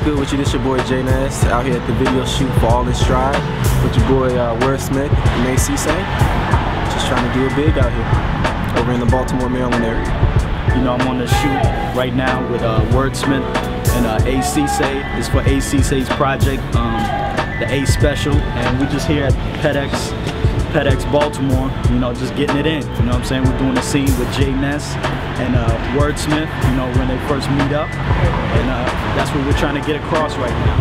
What's good with you? This your boy J-Nes out here at the video shoot for All In Stride with your boy Wordsmith and A. Sesay. Just trying to do it big out here over in the Baltimore, Maryland area. You know, I'm on the shoot right now with Wordsmith and A. Sesay. This is for A. Sesay's project, the A Special, and we just here at TEDx Baltimore, you know, just getting it in, you know what I'm saying? We're doing a scene with J-Nes and Wordsmith, you know, when they first meet up, and that's what we're trying to get across right now.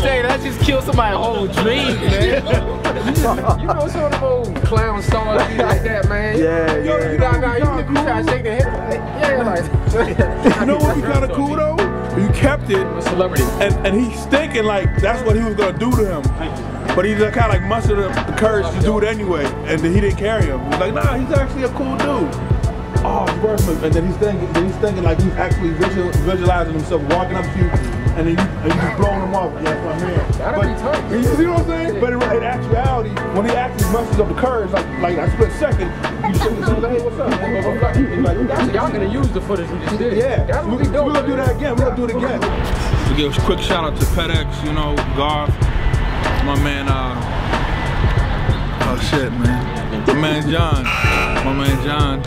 Dang, that just killed somebody's whole dream, man. You know some of them old clown stars be like that, man. Yeah, yeah. You know, you try to shake the head. Yeah, like. You know what be kind of cool though? You kept it. A celebrity. And he's thinking like that's what he was gonna do to him, but he just kind of like mustered up the courage to do it anyway, and he didn't carry him. He was like, nah, he's actually a cool dude. Oh, Wordsmith, and then he's thinking like he's actually visualizing himself walking up to you, and then you just blowing him off. Yeah, that's my man. That'll be tough. You see what I'm saying? But in actuality, when he actually musters up the courage, like a split second, you shoot him like, hey, what's up? Like, y'all gonna use the footage we just did. Yeah, we're gonna do that again. We're gonna do it again. To give a quick shout out to TEDx, you know, Garth, my man. Oh shit, man. My man John.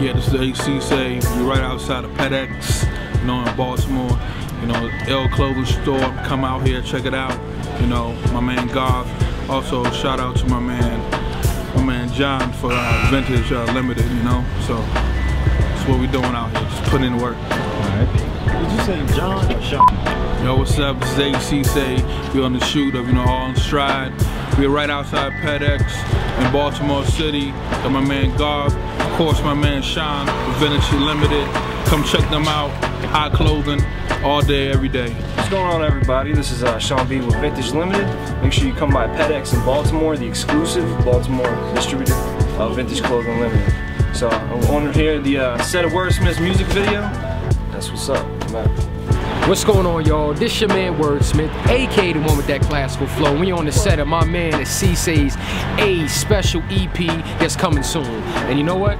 Yeah, this is A. Sesay. You're right outside of TEDx, you know, in Baltimore. You know, L Clothing Store. Come out here, check it out. You know, my man Garth. Also, shout out to my man John for Vintage Limited. You know, so that's what we're doing out here. Just putting in work. All right. Did you say John or Sean? Yo, what's up? This is A. Sesay. We're on the shoot of, you know, All In Stride. We're right outside TEDx in Baltimore City. Got my man Garth. Of course, my man Sean, Vintage Limited. Come check them out. High clothing all day, every day. What's going on, everybody? This is Sean B with Vintage Limited. Make sure you come by TEDx in Baltimore, the exclusive Baltimore distributor of Vintage Clothing Limited. So I'm on here the set of Wordsmith's music video. That's what's up. What's going on, y'all? This your man Wordsmith, aka the one with that classical flow. We on the set of my man at Sesay's A Special EP that's coming soon. And you know what?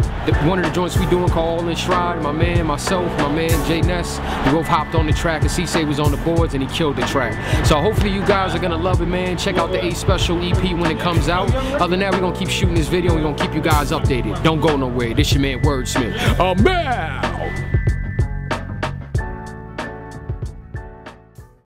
One of the joints we doing called All In Stride. My man, myself, my man J-Nes, we both hopped on the track, and Sesay was on the boards and he killed the track. So hopefully you guys are gonna love it, man. Check out the A Special EP when it comes out. Other than that, we're gonna keep shooting this video and we're gonna keep you guys updated. Don't go nowhere. This your man Wordsmith. Amen.